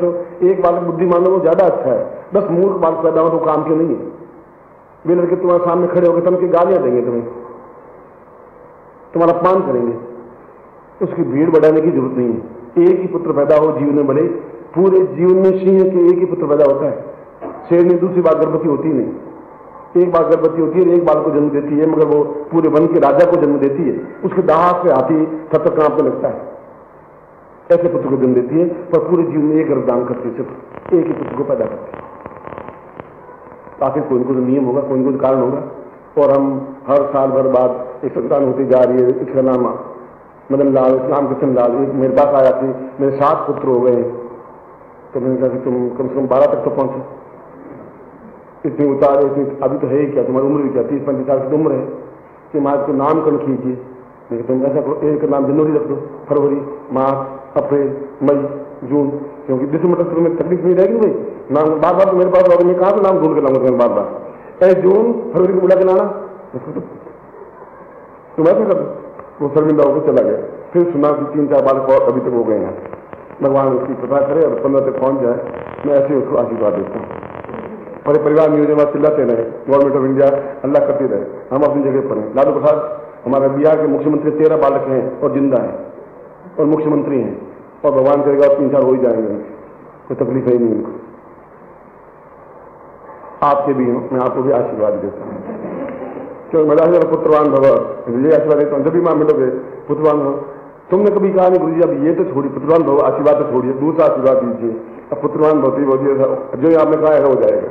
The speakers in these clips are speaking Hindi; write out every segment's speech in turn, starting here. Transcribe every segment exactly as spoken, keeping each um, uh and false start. तो एक बालक बुद्धिमान हो वो ज्यादा अच्छा है, बस मूर्ख बालक पैदा हो तो काम क्यों नहीं है। वे लड़के तुम्हारे सामने खड़े होकर तुम के गालियां देंगे, तुम्हें तुम्हारा अपमान करेंगे, उसकी भीड़ बढ़ाने की जरूरत नहीं है। एक ही पुत्र पैदा हो जीवन में बढ़े, पूरे जीवन में सिंह के एक ही पुत्र पैदा होता है। शेरनी दूसरी बार गर्भवती होती नहीं, एक बार गर्भवती होती है, एक बाल को जन्म देती है, मगर वो पूरे वन के राजा को जन्म देती है। उसके दाह से हाथी थपथप कांपने लगता है, ऐसे पुत्र को जन्म देती है, पर पूरे जीवन में एक गर्भदान करती है, सिर्फ एक ही पुत्र को पैदा करती है। ताकि कोई ना कोई नियम होगा, कोई ना कोई कारण होगा, और हम हर साल भर बाद एक संतान होती जा रही है। इसका नाम मदन लाल, नाम कृष्ण लाल, एक मेरे पास आया थे, मेरे सात पुत्र हो गए। तो मैंने कहा कि तुम कम से कम बारह तक तो पहुंचो, इतनी उतार इतनी अभी तो है ही, क्या तुम्हारी उम्र भी क्या, तीस पैंतीस साल की उम्र है, तुम आज को नामकरण कीजिए। लेकिन तुम ऐसा करो, एक नाम जनवरी रख दो, फरवरी, मार्च, अप्रैल, मई, जून, क्योंकि दिसंबर तक तुम्हें तकलीफ नहीं रहेगी भाई। नाम बार बार तो मेरे पास और मैं कहा नाम ढूंढ के लाऊंगा, बार बार ए जून फरवरी को बुला के लाना, तुम ऐसा कर दो। वो शर्मिंदा होकर चला गया। फिर सुना कि तीन चार बार और अभी तक हो गए हैं, भगवान उसकी कृपा करे और पंद्रह तक पहुंच जाए, मैं ऐसे उसको आशीर्वाद देता हूँ। बड़े परिवार में योजना चिल्लाते रहे, गवर्नमेंट ऑफ इंडिया अल्लाह करते रहे, हम अपनी जगह पर हैं। लालू प्रसाद हमारे बिहार के मुख्यमंत्री, तेरह बालक हैं और जिंदा हैं और मुख्यमंत्री हैं, और भगवान करेगा तीन चार हो ही जाएंगे, कोई तकलीफ है नहीं उनको। आपके भी हो, मैं आपको भी आशीर्वाद देता हूँ, क्योंकि मेरा है पुत्रवान भव, ये आशीर्वाद देता हूँ। जब भी माँ मिलोगे पुत्रवान भव, तुमने कभी कहा नहीं गुरु जी, अब ये तो छोड़िए पुत्रवान भव आशीर्वाद तो छोड़िए, दूसरा आशीर्वाद दीजिए। अब पुत्रवान भवती बहुत जो आपने कहा है हो जाएगा,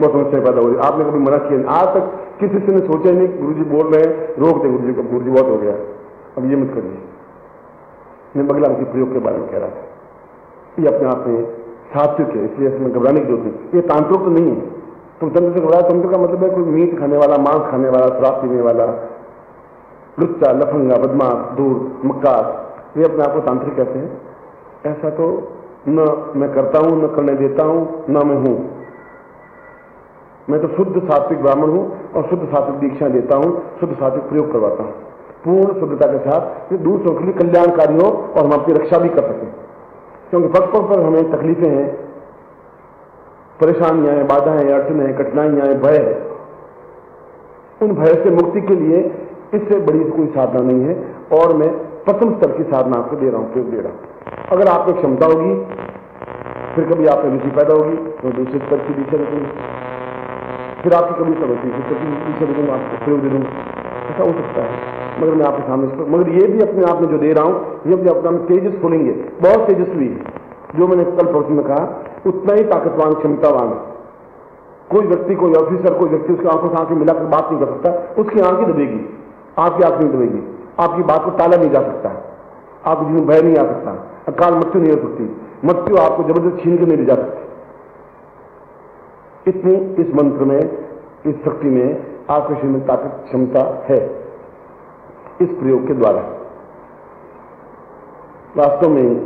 बहुत समस्या पैदा हो रही है। आपने कभी मना किया आज तक, किसी से ने सोचा नहीं, गुरु जी बोल रहे हैं, रोक दे गुरु जी को, गुरु जी बहुत हो गया अब ये मत करिए। मैं बगलामुखी प्रयोग के बारे में कह रहा था, ये अपने आप में सात्विक है, इसलिए इसमें घबराने की जरूरत नहीं। ये तांत्रिक तो नहीं है, तुम तंत्र से घबराओ। तंत्र का मतलब है कोई मीट खाने वाला, मांस खाने वाला, शराब पीने वाला, लुच्चा, लफंगा, बदमाश, दूर, मक्कार, ये अपने आप को तांत्रिक कहते हैं। ऐसा तो न मैं करता हूँ, न करने देता हूँ, न मैं हूँ। मैं तो शुद्ध सात्विक ब्राह्मण हूँ और शुद्ध सात्विक दीक्षा देता हूँ, शुद्ध सात्विक प्रयोग करवाता हूँ, पूर्ण शुद्धता के साथ, ये दूसरों के लिए कल्याणकारी हो और हम आपकी रक्षा भी कर सकें। क्योंकि वक्तों पर हमें तकलीफें हैं, परेशानियां हैं, बाधाएं हैं, अड़चने हैं, कठिनाइयां हैं, भय है। उन भय से मुक्ति के लिए इससे बड़ी कोई साधना नहीं है, और मैं प्रथम स्तर की साधना आपको दे रहा हूँ, प्रयोग दे रहा हूँ। अगर आपको क्षमता होगी, फिर कभी आप में रुचि पैदा होगी, तो दूसरे स्तर की दिशा देखूंगी, फिर आपकी कभी समझती आपको प्रयोग दे दूंगा, ऐसा हो सकता है। मगर मैं आपके सामने इसको, मगर ये भी अपने आप में जो दे रहा हूँ, ये भी अपने आप में तेजस खोलेंगे, बहुत तेजस्वी है। जो मैंने कल परसों में कहा, उतना ही ताकतवान, क्षमतावान है। कोई व्यक्ति, कोई ऑफिसर, कोई व्यक्ति उसकी आंखों से आंखें मिलाकर बात नहीं कर सकता, उसकी आंखें दबेगी, आपकी आंखें दबेगी, आपकी बात को टाला नहीं जा सकता, आपके जीवन भय नहीं आ सकता, अकाल मृत्यु नहीं हो सकती, मृत्यु आपको जबरदस्त छीन के नहीं ले जा सकती। इतनी इस मंत्र में, इस शक्ति में आपके शरीर में ताकत, क्षमता है, इस प्रयोग के द्वारा। वास्तव में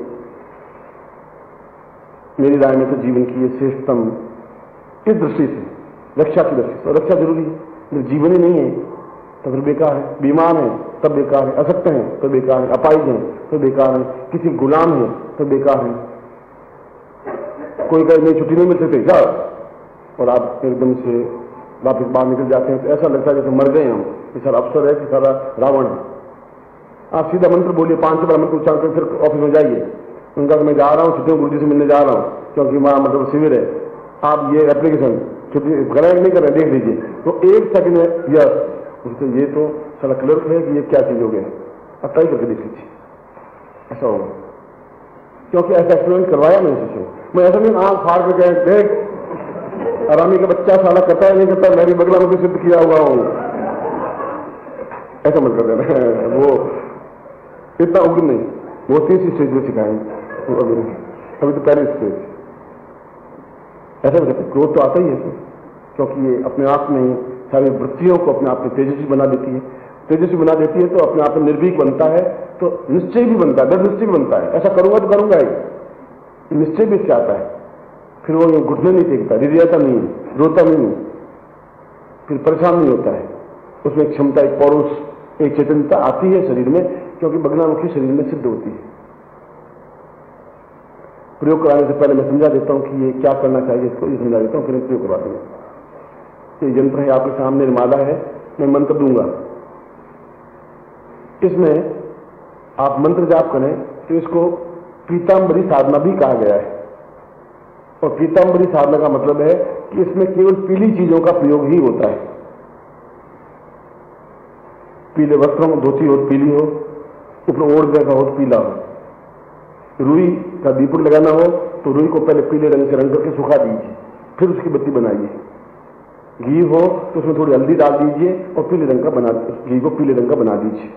मेरी राय में तो जीवन की ये श्रेष्ठतम, इस दृष्टि से, रक्षा की दृष्टि से, और रक्षा जरूरी है। जब जीवन ही नहीं है तो फिर बेकार है, बीमार है तब बेकार है, अशक्त है तो बेकार है, अपाहिज है तो बेकार है, किसी गुलाम है तो बेकार है। कोई कहे नहीं छुट्टी नहीं मिल सकती जाओ, और आप एकदम से वापस बाहर निकल जाते हैं, तो ऐसा लगता है जैसे मर गए हम, कि सारा अफसर है, कि सारा रावण है। आप सीधा मंत्र बोलिए, पांच बार मंत्र उच्चारण कर, फिर ऑफिस में जाइए, उनका मैं जा रहा हूँ छुट्टियों, गुरु जी से मिलने जा रहा हूँ, क्योंकि हमारा मतलब शिविर है। आप ये एप्लीकेशन छुट्टी करें नहीं करें देख लीजिए, तो एक सेकंड में यस उनसे ये तो सारा क्लर्क है कि ये क्या चीज हो गया, आप ट्राई करके देख लीजिए, ऐसा होगा। क्योंकि ऐसा एक्सपेरिमेंट करवाया मैंने सोचो, मैं ऐसा नहीं आँख फाड़ के गए देख आरामी का बच्चा साला करता है नहीं करता, मैं भी बगलामुखी सिद्ध किया हुआ हूँ, ऐसा मत कर देना। वो इतना उग्र नहीं, वो तीस स्टेज में सिखाएंगे, अभी तो पहले स्टेज। ऐसा मतलब क्रोध तो आता ही है, क्योंकि ये अपने आप में सारी वृत्तियों को अपने आप में तेजस्वी बना देती है, तेजस्वी बना देती है तो अपने आप में निर्भीक बनता है, तो निश्चय भी बनता है, दृढ़ निश्चय भी बनता है, ऐसा करूंगा तो करूंगा ही, निश्चय भी इससे आता है। फिर वो घुटने नहीं टेकता, रिझाता नहीं, रोता नहीं, फिर परेशान नहीं होता है। उसमें एक क्षमता, एक पौरुष, एक चेतनता आती है शरीर में, क्योंकि बगलामुखी शरीर में सिद्ध होती है। प्रयोग कराने से पहले मैं समझा देता हूँ कि ये क्या करना चाहिए, इसको ये समझा देता हूँ, फिर प्रयोग करवा दूंगा। ये यंत्र है आपके सामने, माला है, मैं मंत्र दूंगा, इसमें आप मंत्र जाप करें। तो इसको पीताम्बरी साधना भी कहा गया है, और पीताम्बरी साधना का मतलब है कि इसमें केवल पीली चीजों का प्रयोग ही होता है। पीले वस्त्रों में धोती हो पीली हो, ऊपर ओढ़ का हो पीला हो, रुई का दीपक लगाना हो तो रुई को पहले पीले रंग से रंग करके सुखा दीजिए, फिर उसकी बत्ती बनाइए। घी हो तो उसमें थोड़ी हल्दी डाल दीजिए और पीले रंग का बना घी को पीले रंग का बना दीजिए।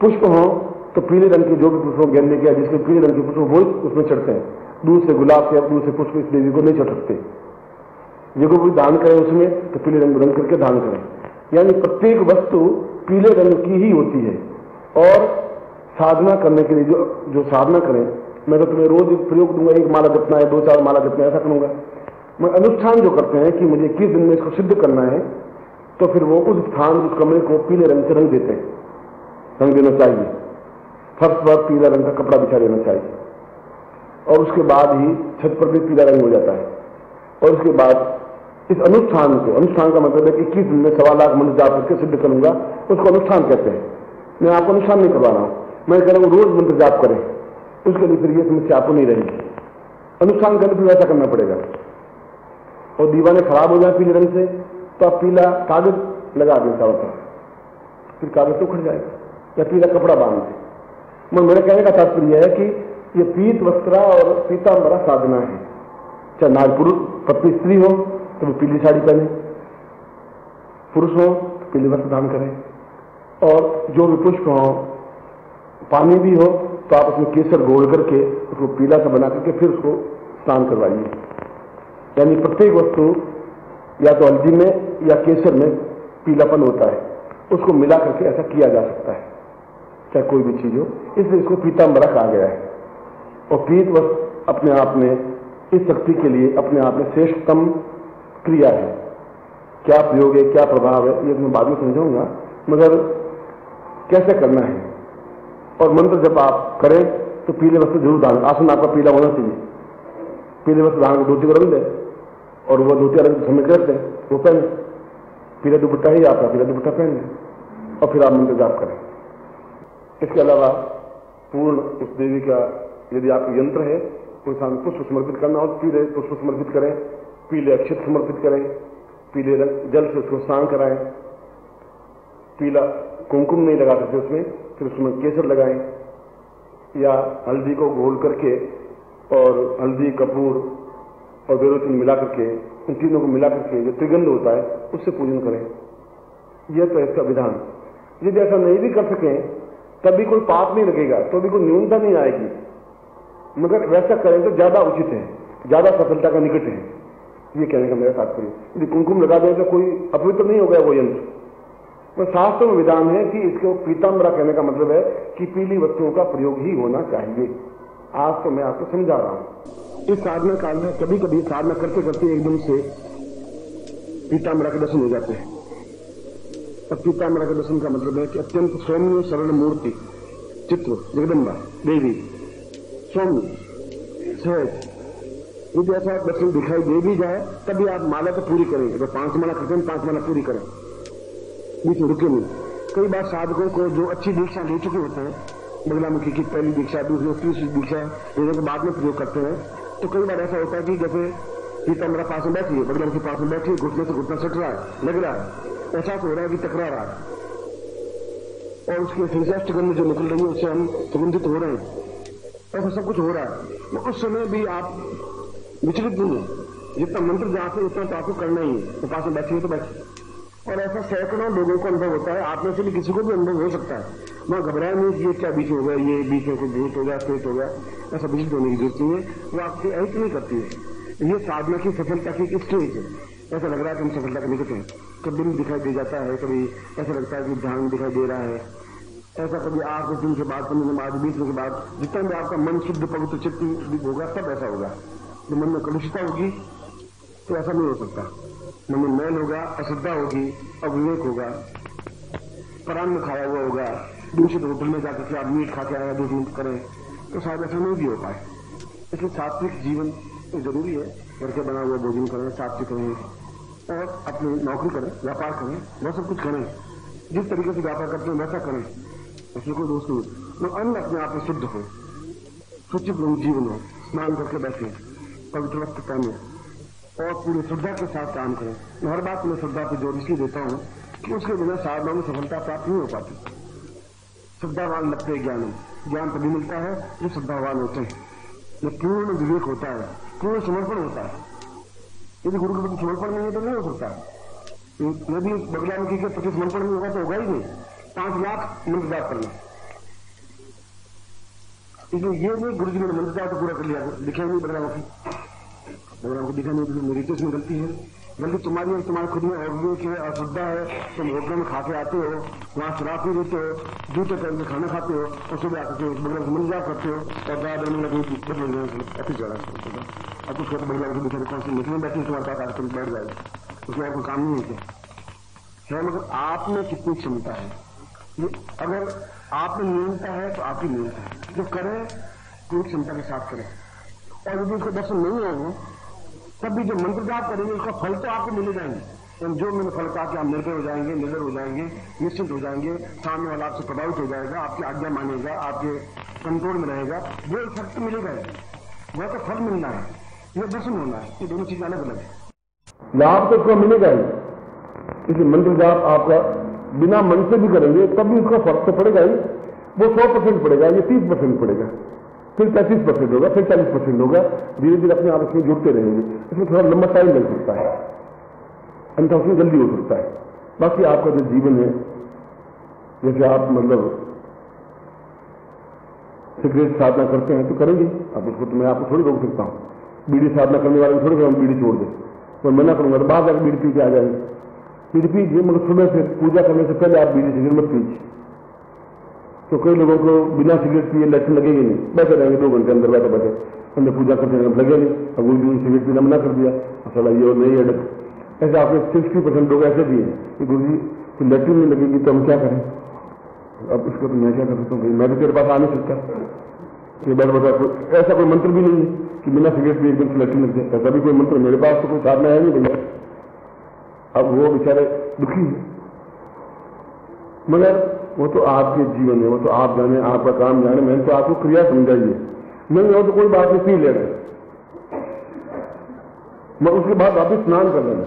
पुष्प हो तो पीले रंग के जो भी पुष्प गेंदे के जिसमें पीले रंग के पुष्प वो उसमें चढ़ते हैं, दूर से गुलाब से दूर से पुष्प इस देवी को नहीं चढ़ सकते। जो कोई दान करें उसमें तो पीले रंग रंग करके दान करें, यानी प्रत्येक वस्तु पीले रंग की ही होती है। और साधना करने के लिए जो जो साधना करें, मैं तो तुम्हें रोज प्रयोग दूंगा, एक माला जपना है, दो चार माला जपना है, ऐसा करूंगा मैं। अनुष्ठान जो करते हैं कि मुझे किस दिन में इसको सिद्ध करना है, तो फिर वो उस स्थान उस कमरे को पीले रंग से रंग देते हैं, रंग देना चाहिए। फर्श पर पीला रंग का कपड़ा बिछा देना चाहिए, और उसके बाद ही छत पर भी पीला रंग हो जाता है। और उसके बाद इस अनुष्ठान को, अनुष्ठान का मतलब है कि किस दिन में सवा लाख मंत्र जाप करके सिद्ध करूंगा, उसको अनुष्ठान कहते हैं। मैं आपको अनुष्ठान नहीं करवा रहा हूं, मैं कह रहा हूं रोज मंत्र जाप करें, उसके लिए फिर यह समस्या आपको नहीं रहेगी। अनुष्ठान करने फिर वैसा करना पड़ेगा। और दीवाने खराब हो जाए पीले रंग से तो आप पीला कागज लगा दें चारों तरफ, फिर कागज तो उखड़ जाएगा, या पीला कपड़ा बांध दें। मैं मेरे कहने का तात्पर्य है कि ये पीत वस्त्रा और पीताम्बरा साधना है। चाहे नार पुरुष पत्नी स्त्री हो तो वो पीली साड़ी पहने, पुरुष हो तो पीले वस्त्र दान करें, और जो भी पुष्प हो पानी भी हो तो आप उसमें केसर घोल करके उसको पीला सा बना करके फिर उसको स्नान करवाइए। यानी प्रत्येक वस्तु या तो हल्दी में या केसर में पीलापन होता है, उसको मिला करके ऐसा किया जा सकता है, चाहे कोई भी चीज हो, इसलिए इसको पीताम्बरा कहा गया है। और पीत वस्त्र अपने आप में इस शक्ति के लिए अपने आप में श्रेष्ठतम क्रिया है। क्या प्रयोग है, क्या प्रभाव है, ये मैं बाद में समझाऊंगा, मगर कैसे करना है। और मंत्र जब आप करें तो पीले वस्त्र जरूर दान, आसन आपका पीला होना चाहिए, पीले वस्त्र दान को धोती को रंग दे और वह धोती रंग समय कर दे, वो पहन पीला दुपट्टा ही आपका पीला दुपट्टा पहन लें, और फिर आप मंत्र जाप करें। इसके अलावा पूर्ण उस देवी का यदि आपका यंत्र है तो इंसान पुष्प समर्पित करना हो पीले पुष्प समर्पित करें, पीले अक्षत समर्पित करें, पीले रंग जल से उसको स्नान कराएं, पीला कुमकुम नहीं लगा सकते उसमें, फिर उसमें केसर लगाएं, या हल्दी को घोल करके और हल्दी कपूर और बेरोचन मिला करके उन तीनों को मिला करके जो त्रिगंध होता है उससे पूजन करें। यह तो इसका विधान। यदि ऐसा नहीं भी कर सकें तभी कोई पाप नहीं लगेगा, तो भी कोई न्यूनता नहीं आएगी, मगर वैसा करें तो ज्यादा उचित है, ज्यादा सफलता का निकट है, ये कहने का मेरा तात्पर्य। यदि कुमकुम लगा दें तो कोई अपवित्र नहीं हो गया वो यंत्र। तो शास्त्र में विधान है कि इसको पीताम्बरा कहने का मतलब है कि पीली वस्तुओं का प्रयोग ही होना चाहिए। आज तो मैं आपको समझा रहा हूँ। इस साधना काल में कभी कभी साधना करते करते एकदम से पीताम्बरा के दर्शन हो जाते हैं। पीताम्बरा के दर्शन का मतलब है कि अत्यंत सौम्य सरल मूर्ति चित्र जगदम्बा देवी सौम्य सहज, यदि ऐसा दर्शन दिखाई दे भी जाए तभी आप माला तो पूरी करें। अगर पांच माला करते हैं, पांच माला पूरी करें, बीच में रुके नहीं। कई बार साधकों को जो अच्छी दीक्षा ले चुके होते हैं, बगलामुखी की पहली दीक्षा, दूसरी तीसरी दीक्षा, इनके बाद में प्रयोग करते हैं, तो कई बार ऐसा होता है कि जैसे पीताम्बरा पास में बैठी है, बगलामुखी पास में बैठी है, घुटने से घुटना सट रहा है, लग रहा है, एहसास हो रहा है कि टकरा रहा है, और उसके फिर गंध जो निकल रही है उससे हम सुगंधित हो रहे हैं, ऐसा सब कुछ हो रहा है। उस समय भी आप विचलित नहीं है, जितना मंत्र जाप है उतना तो आपको करना ही है, तो पास में बैठिए तो बैठिए। और ऐसा सैकड़ों लोगों को अनुभव होता है, आप में से भी किसी को भी अनुभव हो सकता है। वहां घबराए नहीं ये क्या बीच हो गया, ये बीच में भेंट हो गया, पेट हो गया, ऐसा बीच होने की जरूरत नहीं है, वो आपसे ऐसी नहीं करती है। ये साधना की सफलता की स्टेज है। ऐसा लग रहा है कि हम सफलता के निकट हैं, कभी दिन दिखाई दे जाता है, कभी ऐसा लगता है कि ध्यान दिखाई दे रहा है, ऐसा कभी आठ दिन के बाद, पंद्रह दिन बाद, बीस दिन के बाद, जितना भी आपका मन शुद्ध पवित्र चित्त होगा सब ऐसा होगा। जब मन में कलुषता होगी तो ऐसा नहीं हो सकता, मन में मैल होगा, अशुद्धा होगी, अविवेक होगा, परान्न खाया हुआ होगा, दूसरे होटल में जाकर के आप मीट खा के आया दूसरे करें तो शायद ऐसा नहीं भी हो पाए। इसलिए सात्विक जीवन जरूरी है, घर से बना हुआ भोजन करें, सात्विक रहें और अपनी नौकरी करें, व्यापार करें, वह सब कुछ करें, जिस तरीके से व्यापार करते हैं वैसा करें, उसमें कोई दोष नहीं है। तो अन्न अपने आप में शुद्ध हो, शुचित जीवन हो, स्नान करके बैठे पवित्र वक्त करें और पूरी श्रद्धा के साथ काम करें। मैं हर बात में श्रद्धा पर जोर इसलिए देता हूँ कि उसके बिना साधना में सफलता प्राप्त नहीं हो पाती। श्रद्धावान लगते हैं ज्ञान, ज्ञान तभी मिलता है जो श्रद्धावान होते हैं। ये पूर्ण विवेक होता है, पूर्ण समर्पण होता है। यदि गुरु के प्रति समर्पण नहीं है तो नहीं हो सकता। यदि बगलामुखी के प्रति समर्पण नहीं होगा तो होगा ही नहीं। पांच लाख मंत्रजाप करना, इसलिए ये नहीं गुरु जी ने मंत्रजाप तो पूरा कर लिया, दिखा नहीं बगलामुखी, बगलामुखी दिखा नहीं, मेरी तो इसमें गलती है, बल्कि तुम्हारी और तुम्हारे खुद में अविवेक है, अश्रद्धा है। तुम होटल में खा के आते हो, वहाँ शराब नहीं देते हो, जूते पहन के खाना खाते हो और सुबह आते मंजाप करते हो और गाँव में बैठे तुम्हारे साथ कार्यक्रम बैठ जाए, उसमें आपको काम नहीं होते है। मगर आप में कितनी क्षमता है, ये अगर आप में नियमता है तो आप ही नियमता है। जो करें पूरी क्षमता के साथ करें और यदि उसको दर्शन नहीं आएंगे तब भी जो मंत्र जाप करेंगे उसका फल तो आपको मिले जाएंगे। जो मैंने फल कहा कि आप निर्भय हो जाएंगे, निर्भय हो जाएंगे, निश्चित हो जाएंगे, सामने वाला आपसे प्रभावित हो जाएगा, आपकी आज्ञा मानेगा, आपके कंट्रोल में रहेगा, वो इफेक्ट मिलेगा। वह तो फल मिलना है, यह दर्शन होना है, ये दोनों चीज अलग अलग है। लाभ तो उसका मिलेगा ही, इसलिए मंत्र जाप आपका बिना मन से भी करेंगे तब भी उसका फर्क तो पड़ेगा ही। वो सौ परसेंट पड़ेगा, ये तीस परसेंट पड़ेगा, फिर पैंतीस परसेंट होगा, फिर चालीस परसेंट होगा, धीरे धीरे अपने आप उसमें जुड़ते रहेंगे। इसमें थोड़ा लंबा टाइम लग सकता है, अंतर उसमें जल्दी हो सकता है। बाकी आपका जो जीवन है, जैसे आप मतलब सिगरेट साधना करते हैं तो करेंगे आप उसको, तो मैं आपको थोड़ी रोक सकता हूँ। बीड़ी साधना करने वाले थोड़ी हम बीड़ी छोड़ दें, मैं मना करूंगा तो बाद बीड़ी पी के आ जाएंगे। बीड़ी पीजिए मतलब सुबह से पूजा करने से पहले आप बीड़ी सिगरेट मत पीजिए। तो कई लोगों को बिना सिगरेट पिए लक्षण लगेगी नहीं, बैठे रहेंगे दो घंटे अंदर बैठे बैठे अंदर पूजा करते रहेंगे, लगे नहीं। अब गुरु जी ने सिगरेट पीना मना कर दिया, असला ये और नहीं अडक, ऐसे आपने सिक्सटी परसेंट लोग ऐसे भी हैं कि गुरु जी की लक्षण नहीं लगेगी तो हम क्या करें। अब इसको तो मैं क्या कर सकता हूँ, मैं भी तेरे पास आ नहीं सकता, ये बैठ बता। ऐसा कोई मंत्र भी नहीं है कि बिना सिगरेट पिए एकदम लक्षण लग जाए, ऐसा भी कोई मंत्र मेरे पास तो कोई साधना है नहीं भैया। अब वो बेचारे दुखी है, मगर वो तो आपके जीवन में, वो तो आप जाने, आपका काम जाने। मैंने तो आपको क्रिया समझाइए, नहीं हो तो कोई बात नहीं, पी ले रहे मैं उसके बाद वापिस स्नान कर लेना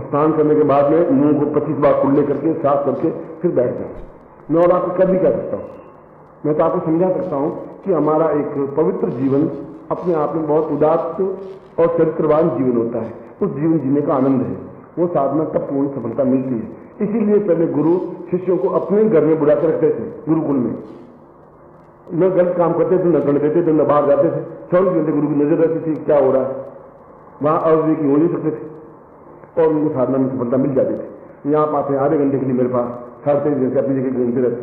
और स्नान करने के बाद में मुंह को पच्चीस बार कुल्ले करके साफ करके फिर बैठ जाए। मैं और आपको कभी क्या सकता हूँ, मैं तो आपको समझा सकता हूँ कि हमारा एक पवित्र जीवन अपने आप में बहुत उदात्त और चरित्रवान जीवन होता है। उस जीवन जीने का आनंद है, वो साधना तब पूर्ण सफलता मिलती है। इसीलिए पहले गुरु शिष्यों को अपने घर में बुला के रखते थे, गुरुकुल में। न गलत काम करते थे, न गण देते थे, न बाहर जाते थे, चौबीस घंटे गुरु की नजर रहती थी क्या हो रहा है। वहां अविवेकी हो नहीं सकते थे और उनको साधना में सफलता मिल जाती थी। यहाँ पाते आधे घंटे के लिए मेरे पास साढ़े तेईस घंटे अपनी जगह घूमते रहते,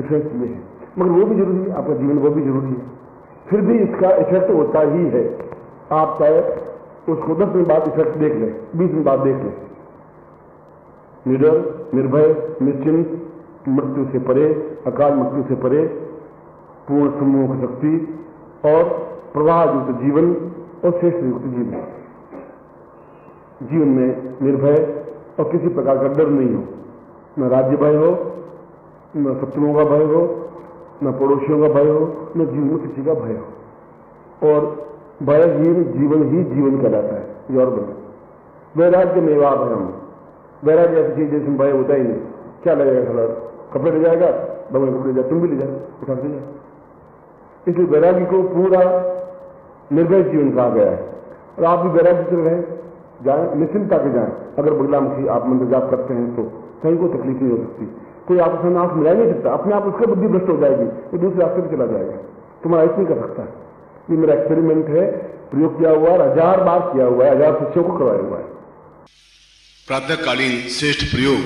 डिफरेंस ये है। मगर वो भी जरूरी है, आपका जीवन वो भी जरूरी है। फिर भी इसका इफेक्ट होता ही है, आप चाहे उसको दस दिन बाद इफेक्ट देख लें, बीस दिन बाद देख लें। निडर, निर्भय, निश्चिंत, मृत्यु से परे, अकाल मृत्यु से परे, पूर्ण सम्मोह शक्ति और प्रवाहयुक्त जीवन और श्रेष्ठ युक्त जीवन, जीवन में निर्भय और किसी प्रकार का डर नहीं हो, न राज्य भय हो, न शत्रुओं का भय हो, न पड़ोसियों का भय हो, न जीवन में किसी का भय हो। और भयहीन जीवन ही जीवन कहलाता है। ये और बने वैराग्य मेवा भय, वैराग्य ऐसी चीज जिसमें भय होता ही नहीं। क्या लगेगा, थोड़ा कपड़े ले जाएगा, बगल कपड़े ले जाए, तुम भी ले जाए, उठा ले जाए। इसलिए वैराग्य को पूरा निर्भय जीवन कहा गया है। और आप भी वैराग्य से रहें, जाए निश्चिंता के जाएं। अगर बगलामुखी आप मंत्र जाप करते हैं तो कहीं को तकलीफ नहीं हो सकती, कोई आपसे नाश मिला नहीं सकता, अपने आप उसका बुद्धि भ्रष्ट हो जाएगी, वो दूसरे रास्ते पर चला जाएगा। तुम्हारा ऐसे नहीं कर सकता। ये मेरा एक्सपेरिमेंट है, प्रयोग किया हुआ है, हजार बार किया हुआ है, हजार शिष्यों को करवाया हुआ है। प्रातःकालीन श्रेष्ठ प्रयोग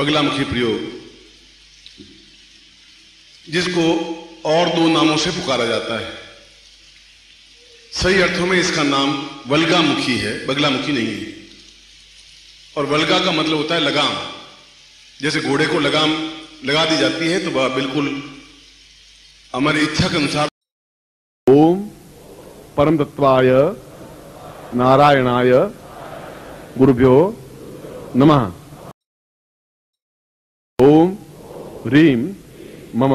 बगलामुखी प्रयोग, जिसको और दो नामों से पुकारा जाता है। सही अर्थों में इसका नाम वल्गामुखी है, बगलामुखी नहीं है। और वल्गा का मतलब होता है लगाम। जैसे घोड़े को लगाम लगा दी जाती है तो वह बिल्कुल हमारी इच्छा के अनुसार ओम परम तत्वाय नारायणाय गुरुभ्यो नमः। ओम ह्रीं मम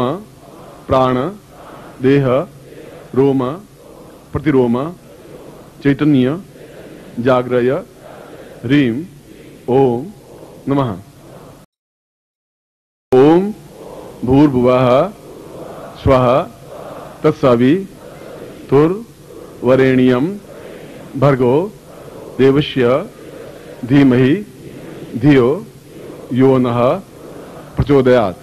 प्राण देह रोम प्रतिरोम चैतन्य जाग्रय ह्रीं ओम नमः। ओम भूर्भुवः स्वः तत्सवितुर्वरेण्यं भर्गो देवस्य धीमहि धियो यो नः प्रचोदयात्।